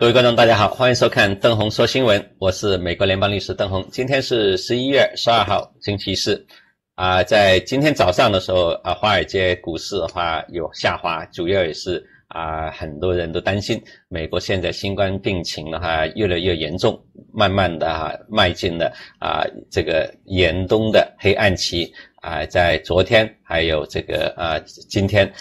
各位观众大家好，欢迎收看邓红说新闻，我是美国联邦律师邓红。今天是11月12号星期四在今天早上的时候华尔街股市的话有下滑，主要也是很多人都担心美国现在新冠病情的话越来越严重，慢慢的迈进了这个严冬的黑暗期。在昨天还有这个今天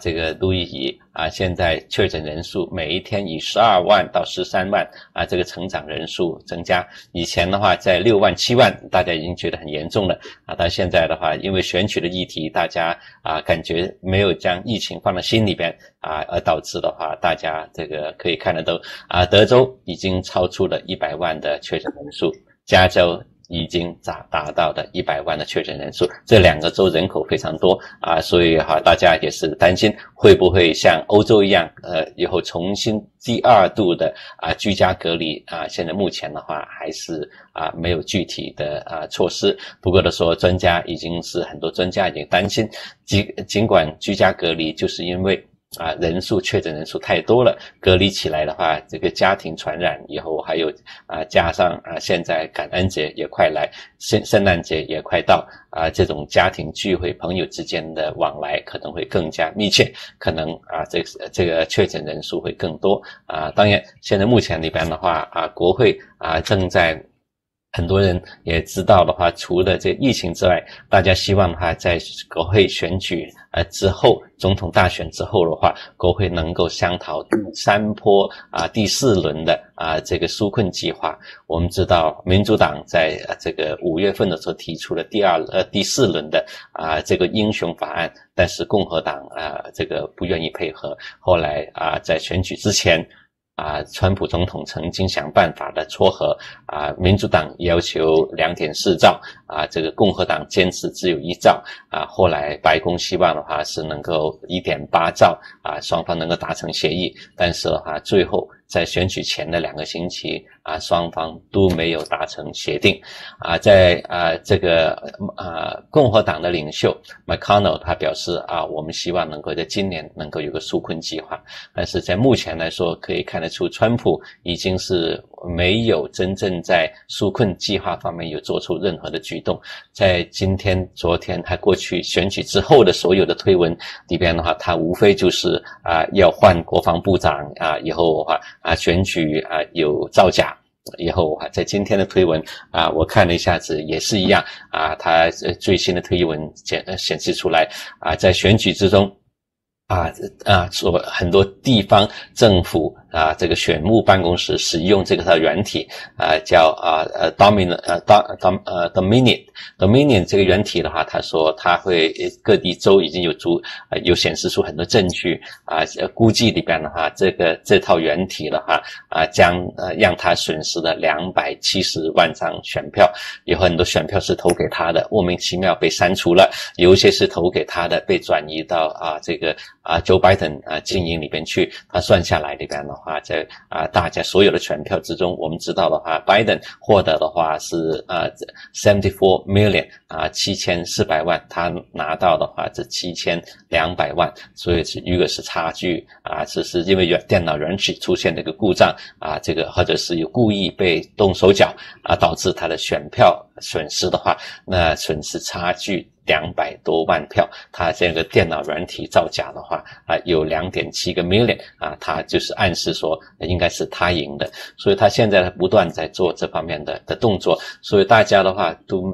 这个路易吉现在确诊人数每一天以12万到13万这个成长人数增加，以前的话在6万7万大家已经觉得很严重了但现在的话因为选举的议题，大家感觉没有将疫情放到心里边而导致的话大家这个可以看得到德州已经超出了100万的确诊人数，加州已经达到了100万的确诊人数，这两个州人口非常多所以大家也是担心会不会像欧洲一样以后重新第二度的居家隔离现在目前的话还是没有具体的措施。不过的说专家已经是很多专家已经担心，尽管居家隔离，就是因为人数确诊人数太多了，隔离起来的话这个家庭传染以后，还有加上现在感恩节也快来，圣诞节也快到这种家庭聚会朋友之间的往来可能会更加密切，可能这个确诊人数会更多当然现在目前里边的话国会正在，很多人也知道的话除了这疫情之外，大家希望的话在国会选举之后，总统大选之后的话，国会能够商讨3波第4轮的这个纾困计划。我们知道民主党在这个5月份的时候提出了第4轮的这个英雄法案，但是共和党这个不愿意配合，后来在选举之前川普总统曾经想办法的撮合民主党要求 2.4 兆这个共和党坚持只有1兆后来白宫希望的话是能够 1.8 兆双方能够达成协议，但是的话最后在选举前的2个星期双方都没有达成协定在这个共和党的领袖 McConnell 他表示我们希望能够在今年能够有个纾困计划，但是在目前来说可以看得出川普已经是没有真正在纾困计划方面有做出任何的举动。在今天昨天他过去选举之后的所有的推文里边的话，他无非就是要换国防部长以后的话选举有造假以后在今天的推文我看了一下子也是一样他最新的推文显示出来在选举之中很多地方政府这个选务办公室使用这个它的软体叫Dominion 这个软体的话，他说他会各地州已经有显示出很多证据估计里边的话这套软体的话将让他损失了270万张选票，有很多选票是投给他的莫名其妙被删除了，有一些是投给他的被转移到这个Joe Biden 经营里边去。他算下来里边的话在大家所有的选票之中，我们知道的话 Biden 获得的话是74 million 7400万，他拿到的话是7200万，所以是如果是差距是因为电脑软体出现的一个故障这个或者是有故意被动手脚导致他的选票损失的话，那损失差距200多万票，他这个电脑软体造假的话有 2.7 个 million 他就是暗示说应该是他赢的，所以他现在不断在做这方面的动作。所以大家的话都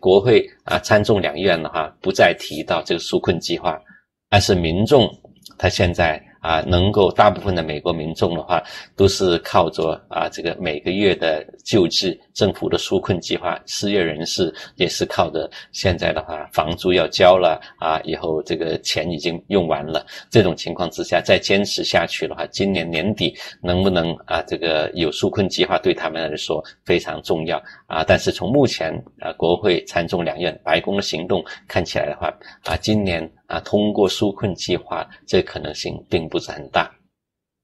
国会参众两院的话不再提到这个纾困计划，但是民众他现在能够大部分的美国民众的话都是靠着这个每个月的救济政府的纾困计划，失业人士也是靠着现在的话房租要交了以后这个钱已经用完了，这种情况之下再坚持下去的话，今年年底能不能这个有纾困计划对他们来说非常重要但是从目前国会参众两院白宫的行动看起来的话今年通过纾困计划这可能性并不是很大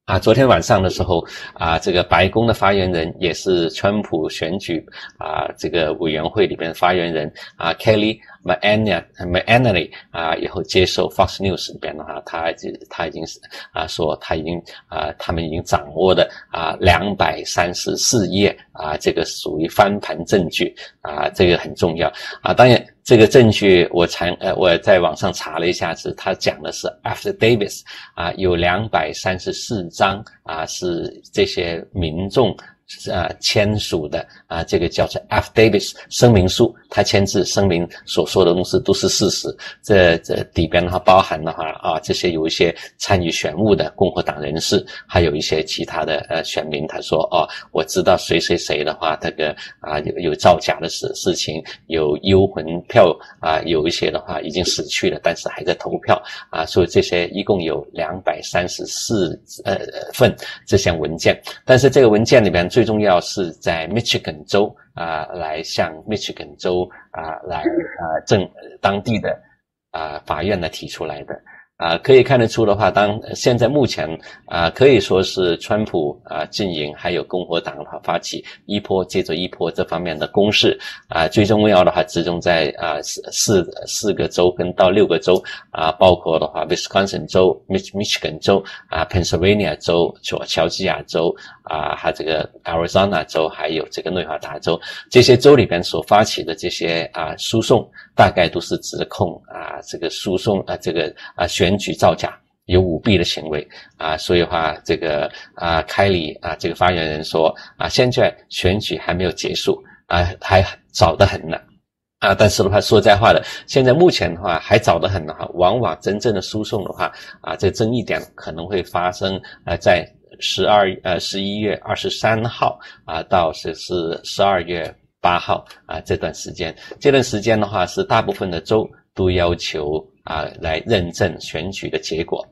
啊，昨天晚上的时候啊，这个白宫的发言人也是川普选举啊这个委员会里边发言人啊 Kayleigh McEnany 啊，以后接受 Fox News 里边的话，他已经说他们已经掌握的啊234页啊，这个属于翻盘证据啊，这个很重要啊，当然。这个证据我在网上查了一下子，他讲的是 affidavits 啊，有234张啊是这些民众签署的啊，这个叫做 affidavits 声明书，他签字声明所说的东西都是事实。这里边的话包含的话啊，这些有一些参与选务的共和党人士，还有一些其他的选民，他说哦，我知道谁谁谁的话，这个啊有造假的事情，有幽魂票啊，有一些的话已经死去了，但是还在投票啊，所以这些一共有234份这些文件，但是这个文件里面最重要是在 Michigan 州啊，来向 Michigan 州啊来当地的啊法院呢提出来的。啊，可以看得出的话，现在目前啊，可以说是川普啊阵营还有共和党发起一波接着一波这方面的攻势啊，最重要的话集中在啊四个州跟到6个州啊，包括的话 Wisconsin 州、Michigan 州啊、Pennsylvania 州、乔治亚州啊，还有这个 Arizona 州，还有这个内华达州，这些州里边所发起的这些啊诉讼，大概都是指控啊这个诉讼啊这个啊选举造假有舞弊的行为啊，所以话这个啊，凯里啊，这个发言人说啊，现在选举还没有结束啊，还早得很呢啊，但是的话说在话的，现在目前的话还早得很的话，往往真正的诉讼的话啊，这争议点可能会发生在11月23号啊，到是12月8号啊这段时间，这段时间的话是大部分的州都要求啊来认证选举的结果。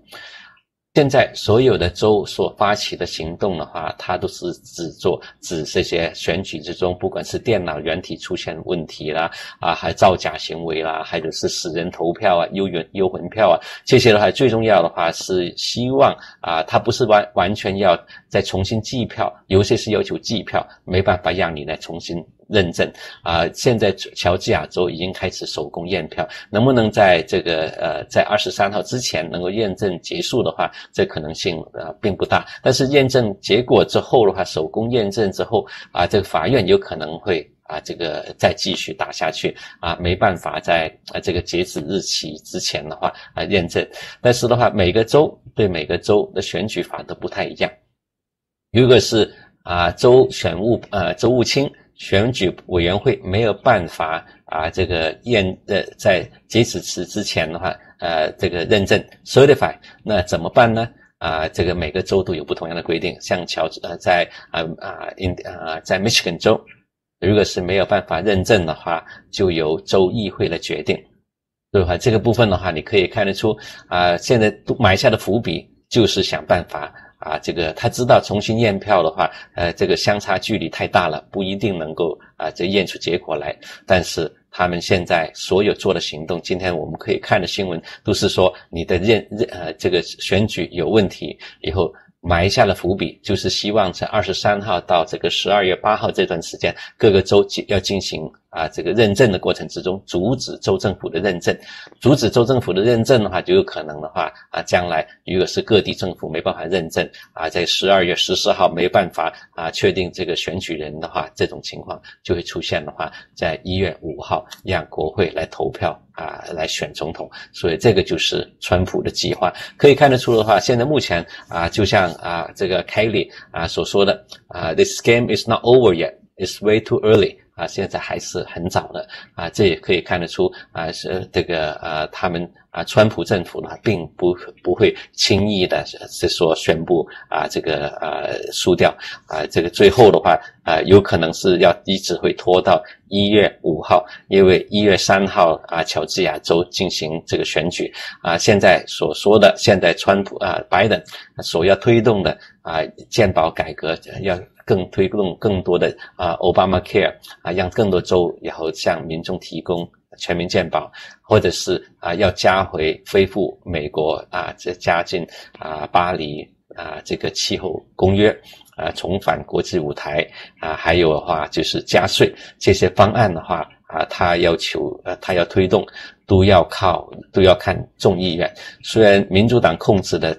现在所有的州所发起的行动的话，它都是指这些选举之中，不管是电脑软体出现问题啦，啊，还造假行为啦，还有是死人投票啊、幽魂票啊，这些的话，最重要的话是希望啊，它不是完全要再重新计票，有些是要求计票，没办法让你来重新认证啊，现在乔治亚州已经开始手工验票，能不能在这个在23号之前能够验证结束的话，这可能性并不大。但是验证结果之后的话，手工验证之后啊，这个法院有可能会啊，这个再继续打下去啊，没办法在这个截止日期之前的话啊验证。但是的话，每个州对每个州的选举法都不太一样。如果是啊州务卿。选举委员会没有办法啊，这个在截止期之前的话，这个认证 certify， 那怎么办呢？啊，这个每个州都有不同样的规定，像在 Michigan 州，如果是没有办法认证的话，就由州议会来决定，对吧？这个部分的话，你可以看得出啊，现在都埋下的伏笔就是想办法。啊，这个他知道重新验票的话，这个相差距离太大了，不一定能够啊，这验出结果来。但是他们现在所有做的行动，今天我们可以看的新闻都是说你的这个选举有问题以后埋下了伏笔，就是希望在23号到这个12月8号这段时间，各个州要进行啊这个认证的过程之中，阻止州政府的认证。阻止州政府的认证的话，就有可能的话啊，将来如果是各地政府没办法认证啊，在12月14号没办法啊确定这个选举人的话，这种情况就会出现的话，在1月5号让国会来投票啊，来选总统。所以这个就是川普的计划。可以看得出的话，现在目前啊，就像啊这个凯里啊所说的啊 ，This game is not over yet, it's way too early。啊，现在还是很早的啊，这也可以看得出啊，是这个他们啊，川普政府呢，并不会轻易的是说宣布啊，这个输掉啊，这个最后的话啊，有可能是要一直会拖到1月5号，因为1月3号啊，乔治亚州进行这个选举啊，现在所说的，现在川普啊，拜登所要推动的啊，健保改革要。推动更多的Obamacare 啊，让更多州以后向民众提供全民健保，或者是要恢复美国啊这加进巴黎这个气候公约重返国际舞台还有的话就是加税这些方案的话他要求他要推动都要看众议院。虽然民主党控制的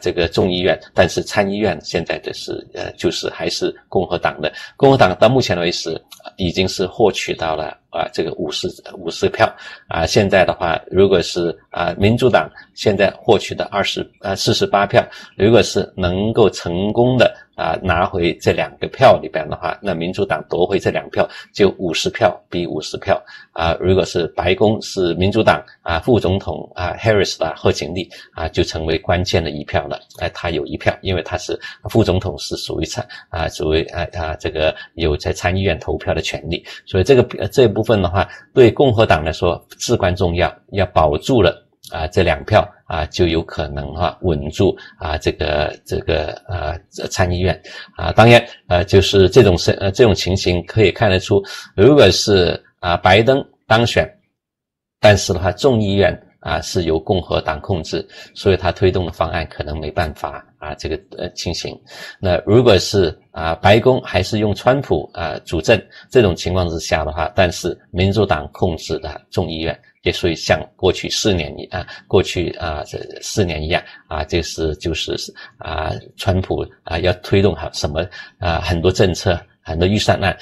这个众议院，但是参议院现在的是就是还是共和党的。共和党到目前为止已经是获取到了这个50票。现在的话如果是民主党现在获取的48票，如果是能够成功的拿回这两个票里边的话，那民主党夺回这两票就50票比50票。如果是白宫是民主党副总统Harris 贺锦丽就成为关键的一票了。他有一票，因为他是副总统，是属于这个有在参议院投票的权利。所以这部分的话对共和党来说至关重要，要保住了这两票就有可能稳住参议院。当然就是这种情形可以看得出，如果是拜登当选，但是的话众议院是由共和党控制，所以他推动的方案可能没办法这个情形。那如果是白宫还是用川普主政这种情况之下的话，但是民主党控制的众议院也所以像过去四年一样川普要推动什么很多政策很多预算案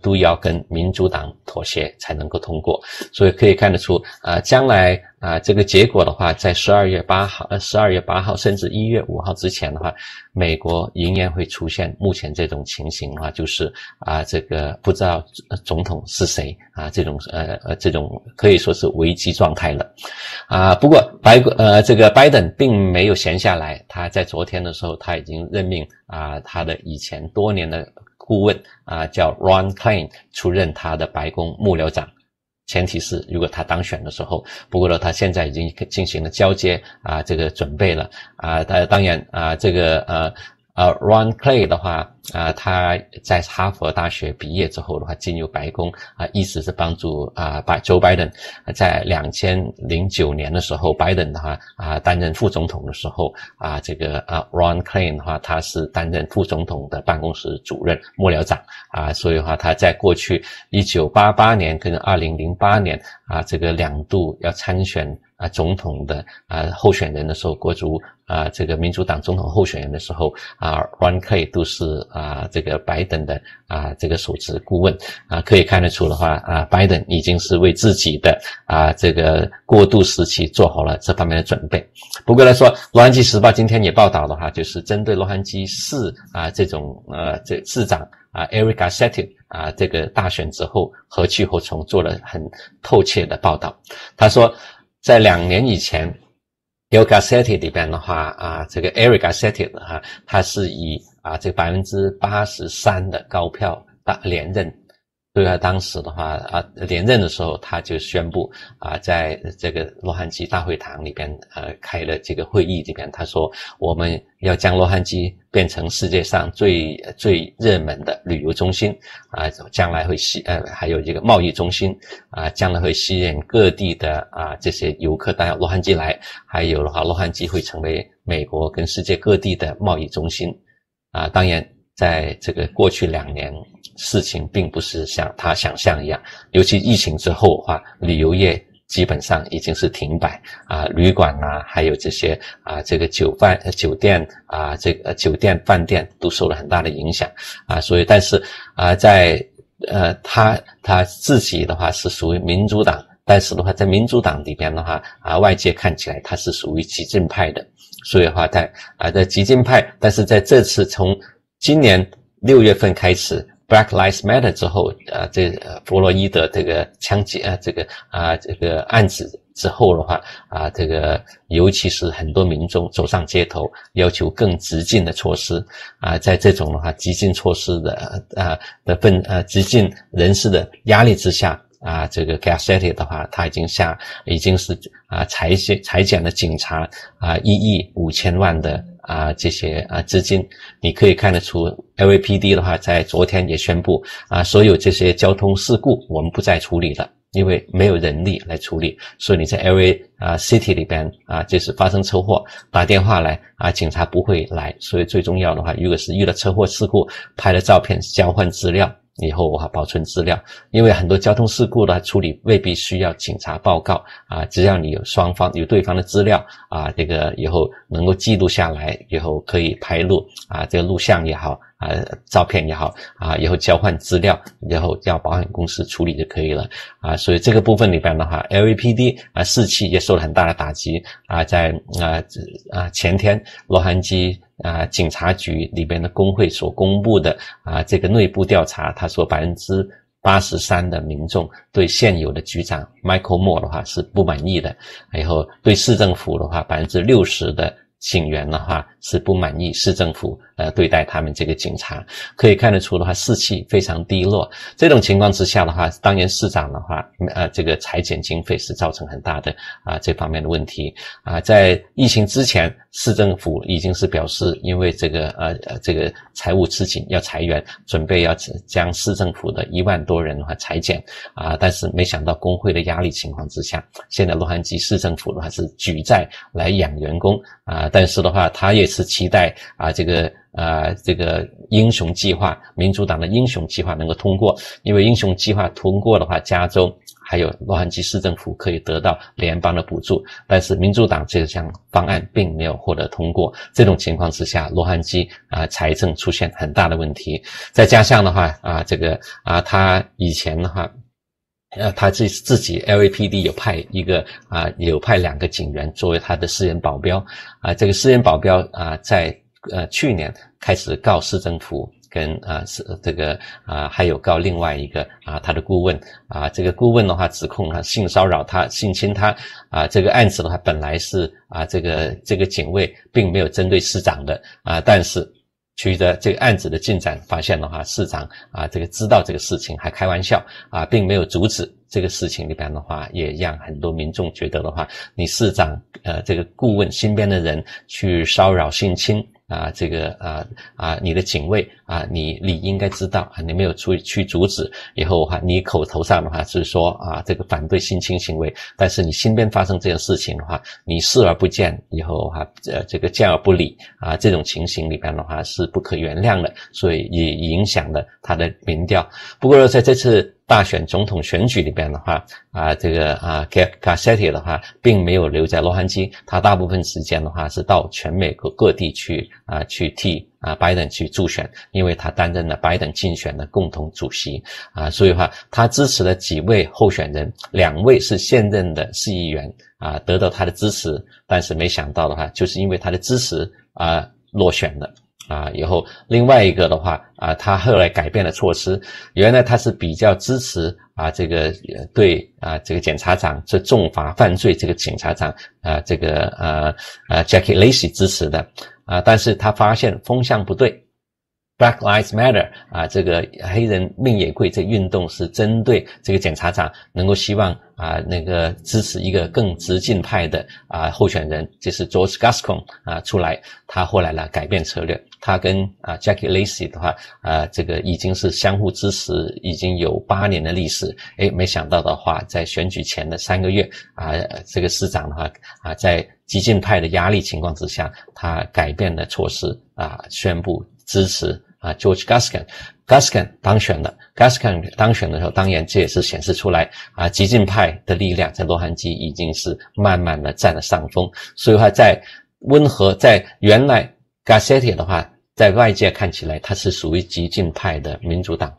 都要跟民主党妥协才能够通过。所以可以看得出将来这个结果的话在12月8号甚至1月5号之前的话，美国仍然会出现目前这种情形的话，就是这个不知道总统是谁这种可以说是危机状态了。不过这个拜登并没有闲下来，他在昨天的时候他已经任命他的以前多年的顾问叫 Ron Klain 出任他的白宫幕僚长，前提是如果他当选的时候。不过呢，他现在已经进行了交接这个准备了当然Ron Klain 的话他在哈佛大学毕业之后的话进入白宫一直是帮助Joe Biden。在2009年的时候 Biden 的话担任副总统的时候Ron Klain 的话他是担任副总统的办公室主任幕僚长所以的话他在过去1988年跟2008年这个两度要参选总统的候选人的时候，这个民主党总统候选人的时候Ron Klain 都是这个拜登的这个首席顾问可以看得出的话拜登已经是为自己的这个过渡时期做好了这方面的准备。不过来说，洛杉矶时报今天也报道的话，就是针对洛杉矶市这种这市长Eric Garcetti这个大选之后何去何从做了很透彻的报道。他说在2年以前 Eric Garcetti 里边的话这个 Eric Garcetti 他是以这个 83% 的高票连任。对他当时的话连任的时候他就宣布在这个洛杉矶大会堂里边开了这个会议里边，他说我们要将洛杉矶变成世界上最热门的旅游中心将来会还有一个贸易中心将来会吸引各地的这些游客到洛杉矶来，还有的话洛杉矶会成为美国跟世界各地的贸易中心当然在这个过去2年事情并不是像他想象一样，尤其疫情之后的话旅游业基本上已经是停摆旅馆还有这些这个酒店酒店饭店都受了很大的影响所以但是在他自己的话是属于民主党，但是的话在民主党里边的话外界看起来他是属于激进派的，所以的话在激进派，但是在这次从今年6月份开始Black Lives Matter 之后这弗洛伊德这个枪击这个案子之后的话这个尤其是很多民众走上街头要求更激进的措施在这种的话激进措施的激进人士的压力之下这个 Garcetti 的话他已经是裁减了警察1.5亿的这些资金。你可以看得出 LAPD 的话在昨天也宣布所有这些交通事故我们不再处理了因为没有人力来处理，所以你在 LA City 里边就是发生车祸打电话来警察不会来，所以最重要的话，如果是遇到车祸事故，拍了照片交换资料以后保存资料，因为很多交通事故的处理未必需要警察报告只要你有双方有对方的资料这个以后能够记录下来，以后可以拍录这个录像也好照片也好以后交换资料，然后要保险公司处理就可以了所以这个部分里边的话 LAPD 士气也受了很大的打击在前天洛杉矶警察局里边的工会所公布的这个内部调查，他说 83% 的民众对现有的局长 Michael Moore 的话是不满意的，然后对市政府的话 60% 的警员的话是不满意市政府对待他们这个警察，可以看得出的话士气非常低落。这种情况之下的话，当然市长的话这个裁减经费是造成很大的这方面的问题在疫情之前市政府已经是表示因为这个财务吃紧要裁员，准备要将市政府的1万多人的话裁减但是没想到工会的压力情况之下，现在洛杉矶市政府的话是举债来养员工但是的话他也是期待这个英雄计划，民主党的英雄计划能够通过，因为英雄计划通过的话，加州还有洛杉矶市政府可以得到联邦的补助，但是民主党这项方案并没有获得通过。这种情况之下，洛杉矶财政出现很大的问题。再加上的话他以前的话他自己 LAPD 有派2个警员作为他的私人保镖这个私人保镖在去年开始告市政府跟还有告另外一个他的顾问这个顾问的话指控他性骚扰他性侵他这个案子的话本来是这个警卫并没有针对市长的但是取得这个案子的进展发现的话，市长这个知道这个事情还开玩笑并没有阻止这个事情里边的话，也让很多民众觉得的话，你市长这个顾问身边的人去骚扰性侵你的警卫你理应该知道你没有去阻止，以后你口头上的话是说这个反对性侵行为，但是你身边发生这件事情的话，你视而不见，以后这个见而不理这种情形里边的话是不可原谅的，所以也影响了他的民调。不过在这次大选总统选举里边的话Garcetti 的话并没有留在洛杉矶，他大部分时间的话是到全美国各地去替拜登去助选，因为他担任了拜登竞选的共同主席所以的话他支持了几位候选人，2位是现任的市议员得到他的支持，但是没想到的话就是因为他的支持落选了以后另外一个的话他后来改变了措施，原来他是比较支持这个对这个检察长这重罚犯罪这个警察长Jackie Lacey 支持的但是他发现风向不对， Black Lives Matter 这个黑人命也贵这运动是针对这个检察长，能够希望支持一个更激进派的候选人，就是 George Gascón 出来，他后来改变策略，他跟Jackie Lacey 的话这个已经是相互支持已经有8年的历史，没想到的话在选举前的3个月这个市长的话在激进派的压力情况之下，他改变了措施宣布支持George Gascón。Gascón当选的时候，当然这也是显示出来激进派的力量在洛杉矶已经是慢慢的占了上风，所以他在温和，在原来 Garcetti 的话在外界看起来他是属于激进派的民主党，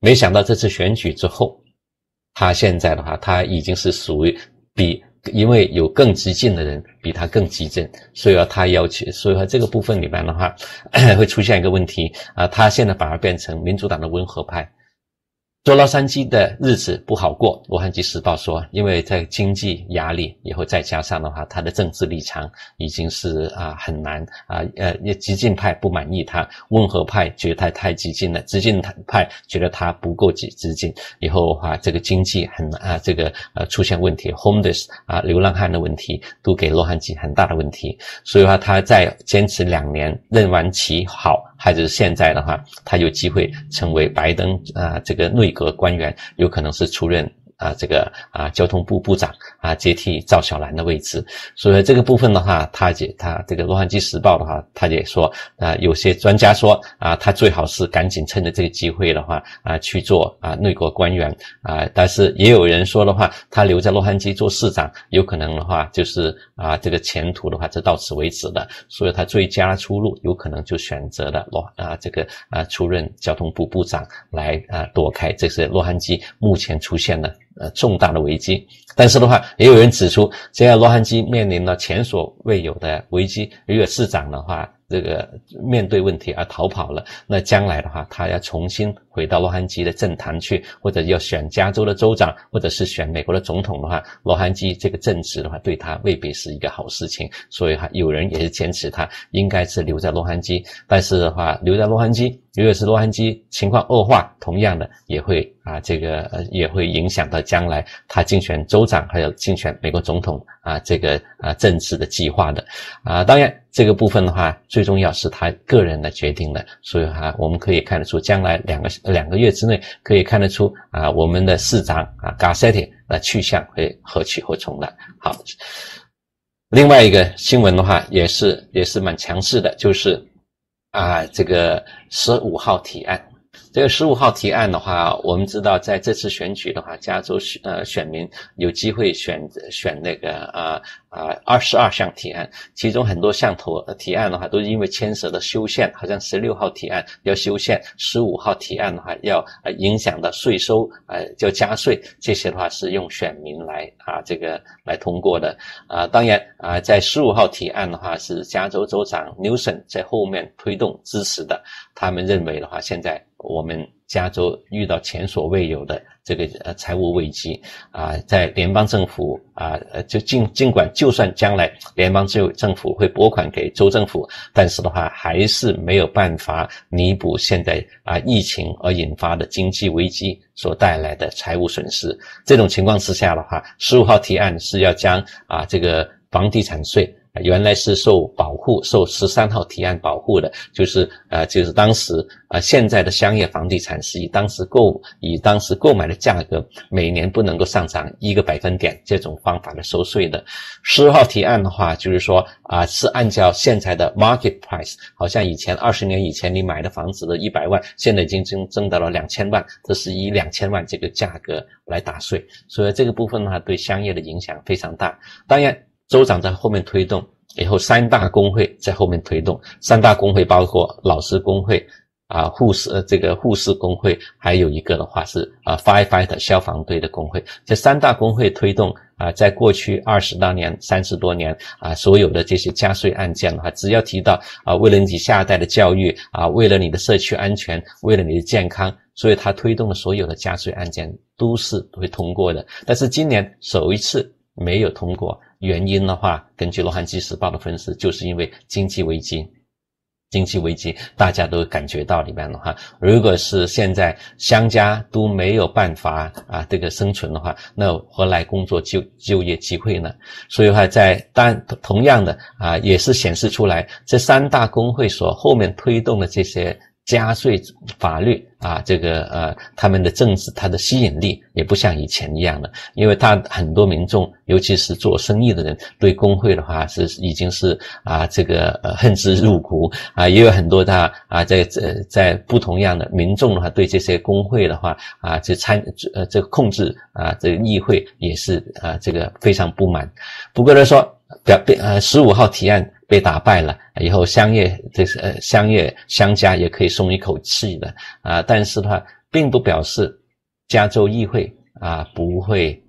没想到这次选举之后，他现在的话他已经是属于因为有更激进的人比他更激进，所以他要求，所以这个部分里面的话会出现一个问题他现在反而变成民主党的温和派。做洛杉矶的日子不好过，洛杉矶时报说，因为在经济压力以后，再加上的话他的政治立场已经是很难激进派不满意他，温和派觉得他太激进了，激进派觉得他不够激进，以后这个经济很出现问题， homeless 流浪汉的问题都给洛杉矶很大的问题，所以他在坚持2年任完期好，还是现在的话他有机会成为拜登这个内阁官员，有可能是出任交通部部长接替赵小兰的位置。所以这个部分的话，他这个洛杉矶时报的话，他也说有些专家说他最好是赶紧趁着这个机会的话去做内阁官员但是也有人说的话，他留在洛杉矶做市长有可能的话就是这个前途的话就到此为止了，所以他最佳出路有可能就选择了出任交通部部长来躲开这些洛杉矶目前出现的重大的危机。但是的话，也有人指出，现在洛杉矶面临了前所未有的危机，如果市长的话这个面对问题而逃跑了，那将来的话他要重新回到洛杉矶的政坛去，或者要选加州的州长，或者是选美国的总统的话，洛杉矶这个政治的话对他未必是一个好事情。所以有人也是坚持他应该是留在洛杉矶，但是的话留在洛杉矶，如果是洛杉矶情况恶化，同样的也会也会影响到将来他竞选州长还有竞选美国总统政治的计划的。当然这个部分的话最重要是他个人的决定的，所以我们可以看得出将来两个月之内可以看得出我们的市长Garcetti 的去向会何去何从的。好，另外一个新闻的话也是蛮强势的，就是这个15号提案。这个15号提案的话，我们知道在这次选举的话，加州选民有机会选那个22项提案，其中很多项提案的话都因为牵涉到修宪，好像16号提案要修宪，15号提案的话要影响到税收要加税，这些的话是用选民来来通过的。当然在15号提案的话是加州州长 Newsom 在后面推动支持的，他们认为的话现在我们加州遇到前所未有的这个财务危机在联邦政府尽管就算将来联邦政府会拨款给州政府，但是的话还是没有办法弥补现在疫情而引发的经济危机所带来的财务损失。这种情况之下的话 ,15 号提案是要将这个房地产税原来是受保护，受13号提案保护的，就是当时现在的商业房地产是以当时购买的价格每年不能够上涨1%这种方法来收税的。10号提案的话就是说是按照现在的 market price， 好像以前20年以前你买的房子的100万现在已经增到了2000万，这是以2000万这个价格来打税，所以这个部分的话对商业的影响非常大。当然州长在后面推动，以后三大工会在后面推动，三大工会包括老师工会护士工会，还有一个的话是firefighter 消防队的工会。这三大工会推动在过去30多年所有的这些加税案件的话，只要提到为了你下一代的教育为了你的社区安全，为了你的健康，所以他推动的所有的加税案件都是会通过的。但是今年首一次没有通过，原因的话根据洛杉矶时报的分析，就是因为经济危机大家都感觉到里面的话，如果是现在商家都没有办法这个生存的话，那何来工作就业机会呢？所以的话同样的也是显示出来这三大工会所后面推动的这些加税法律他们的政治它的吸引力也不像以前一样了，因为很多民众尤其是做生意的人对工会的话是已经是恨之入骨也有很多在不同样的民众的话对这些工会的话这控制这个议会也是非常不满。不过呢说15号提案被打败了以后，商家也可以松一口气的但是它并不表示加州议会不会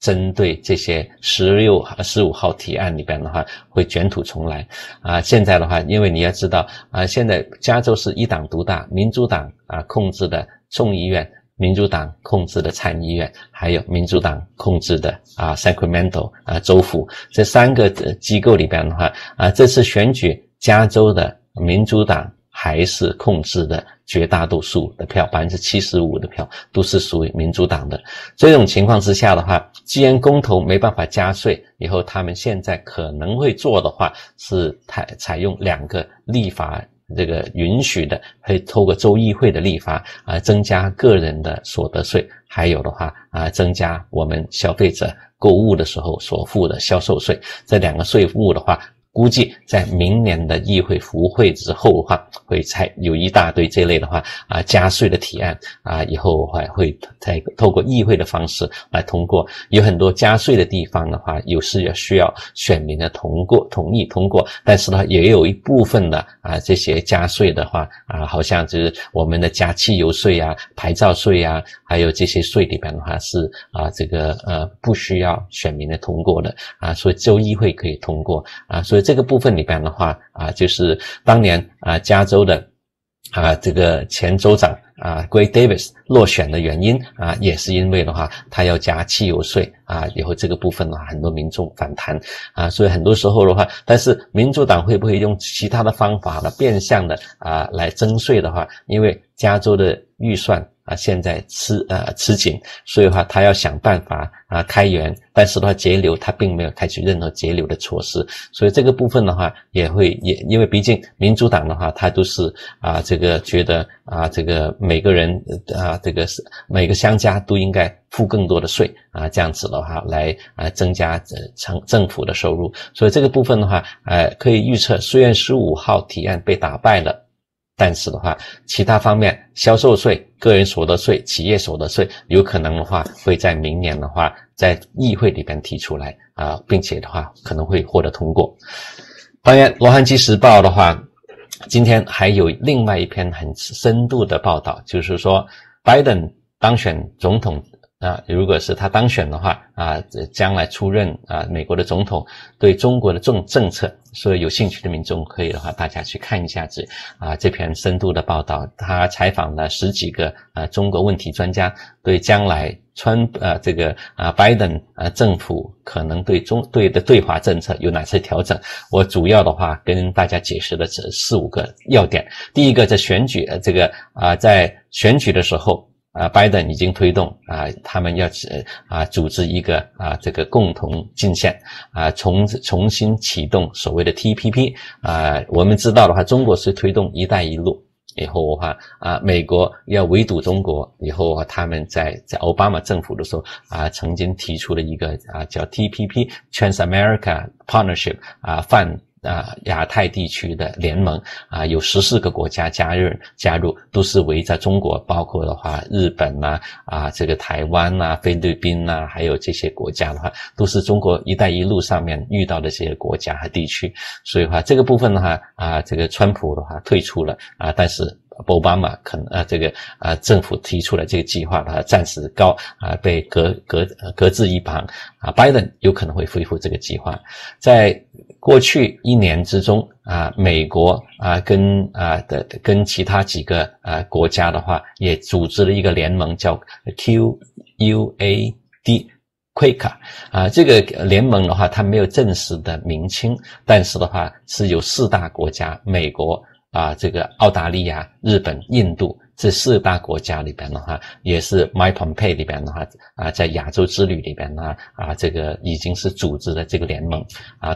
针对这些15号提案里边的话会卷土重来现在的话因为你要知道现在加州是一党独大，民主党控制的众议院，民主党控制的参议院，还有民主党控制的Sacramento州府，这三个机构里边的话这次选举加州的民主党还是控制的绝大多数的票， 75% 的票都是属于民主党的。这种情况之下的话，既然公投没办法加税，以后他们现在可能会做的话是采用两个立法这个允许的，可以透过州议会的立法啊，增加个人的所得税，还有的话啊，增加我们消费者购物的时候所付的销售税。这两个税务的话，估计在明年的议会复会之后的话，会才有一大堆这类的话啊加税的提案啊，以后还会再透过议会的方式来通过。有很多加税的地方的话，有时也需要选民的同意通过，但是呢，也有一部分的啊这些加税的话啊，好像就是我们的加汽油税啊、牌照税啊，还有这些税里边的话是啊这个不需要选民的通过的啊，所以州议会可以通过啊，所以这个部分里边的话啊，就是当年啊加州的啊这个前州长啊 Gray Davis 落选的原因啊，也是因为的话他要加汽油税啊，以后这个部分的话很多民众反弹啊，所以很多时候的话，但是民主党会不会用其他的方法呢，变相的啊来征税的话，因为加州的预算啊，现在吃紧，所以的话，他要想办法啊开源，但是的话节流他并没有采取任何节流的措施，所以这个部分的话也因为毕竟民主党的话，他都是啊这个觉得啊这个每个人啊这个每个商家都应该付更多的税啊，这样子的话来啊增加政府的收入，所以这个部分的话，可以预测，虽然15号提案被打败了。但是的话，其他方面，销售税、个人所得税、企业所得税，有可能的话会在明年的话，在议会里边提出来啊，并且的话可能会获得通过。当然，《洛杉矶时报》的话，今天还有另外一篇很深度的报道，就是说，拜登当选总统。啊，如果是他当选的话，啊，将来出任啊美国的总统，对中国的政策，所以有兴趣的民众可以的话，大家去看一下子啊这篇深度的报道。他采访了10几个啊中国问题专家，对将来拜登啊政府可能对华政策有哪些调整？我主要的话跟大家解释的是4、5个要点。第一个，在选举在选举的时候。拜登已经推动他们要组织一个这个共同阵线重新启动所谓的 TPP 我们知道的话，中国是推动一带一路以后的话美国要围堵中国以后，他们在奥巴马政府的时候曾经提出了一个叫 TPP Trans America Partnership 亚太地区的联盟有14个国家加入，都是围着中国，包括的话日本这个台湾菲律宾还有这些国家的话，都是中国一带一路上面遇到的这些国家和地区。所以的话这个部分的话这个川普的话退出了但是奥巴马政府提出了这个计划暂时被搁置一旁拜登有可能会恢复这个计划。在过去1年之中美国跟其他几个国家的话也组织了一个联盟叫 QUAD QUAD 这个联盟的话它没有正式的名称，但是的话是有4大国家，美国这个澳大利亚、日本、印度这4大国家里边的话，也是 Mike Pompeo 里边的话在亚洲之旅里边呢这个已经是组织的这个联盟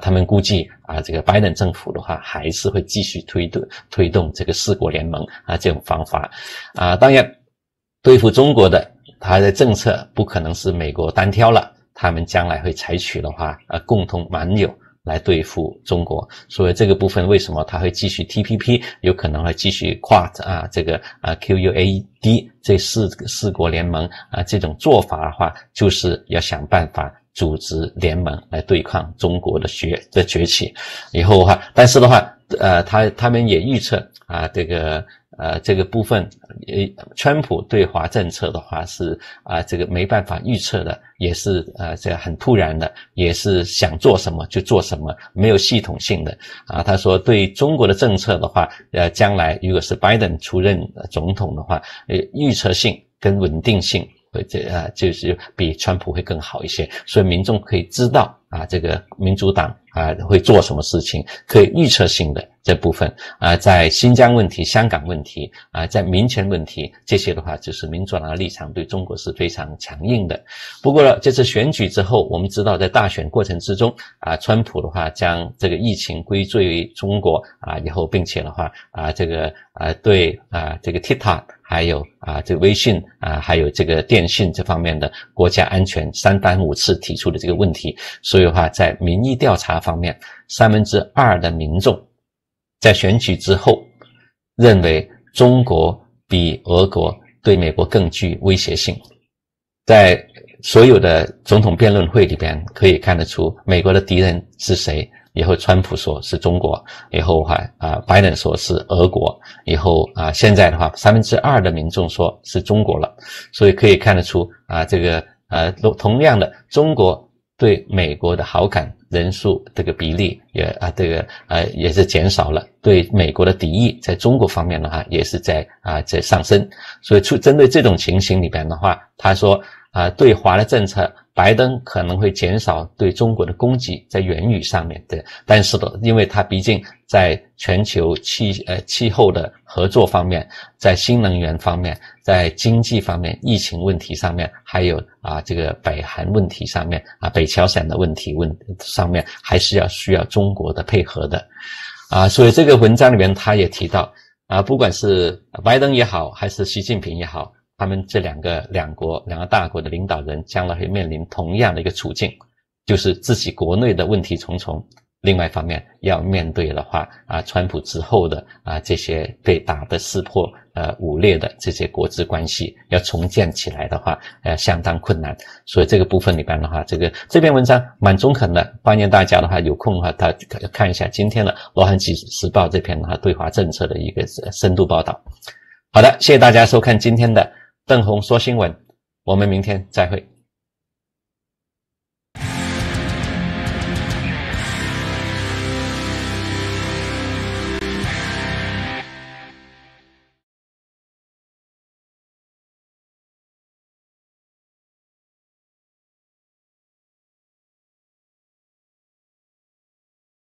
他们估计这个拜登政府的话还是会继续推动这个4国联盟这种方法当然对付中国的他的政策不可能是美国单挑了，他们将来会采取的话共同盟友来对付中国，所以这个部分为什么他会继续 TPP， 有可能会继续QUAD这个QUAD 这4国联盟这种做法的话，就是要想办法组织联盟来对抗中国的崛起。以后的话，但是的话他们也预测这个部分川普对华政策的话是这个没办法预测的，也是这很突然的，也是想做什么就做什么，没有系统性的他说对中国的政策的话将来如果是拜登出任总统的话预测性跟稳定性就是比川普会更好一些，所以民众可以知道这个民主党会做什么事情，可以预测性的这部分在新疆问题、香港问题在民权问题，这些的话就是民主党的立场对中国是非常强硬的。不过呢，这次选举之后，我们知道在大选过程之中川普的话将这个疫情归罪于中国以后，并且的话这个对这个 TikTok 还有这个微信还有这个电信这方面的国家安全三番五次提出的这个问题。所以的话，在民意调查方面，2/3的民众在选举之后认为中国比俄国对美国更具威胁性。在所有的总统辩论会里边可以看得出美国的敌人是谁，以后川普说是中国，以后拜登说是俄国，以后现在的话2/3的民众说是中国了。所以可以看得出这个同样的中国对美国的好感人数这个比例也也是减少了，对美国的敌意在中国方面的话也是在上升。所以针对这种情形里边的话，他说对华的政策，拜登可能会减少对中国的攻击在言语上面的，但是因为他毕竟在全球气候的合作方面，在新能源方面，在经济方面，疫情问题上面，还有这个北韩问题上面北朝鲜的问题上面，还是需要中国的配合的所以这个文章里面他也提到不管是拜登也好，还是习近平也好，他们这两个大国的领导人将来会面临同样的一个处境，就是自己国内的问题重重，另外一方面要面对的话川普之后的这些被打得撕破五裂的这些国际关系要重建起来的话相当困难。所以这个部分里边的话，这篇文章蛮中肯的，欢迎大家的话有空的话他看一下今天的洛杉矶时报这篇的话对华政策的一个深度报道。好的，谢谢大家收看今天的邓红说新闻，我们明天再会。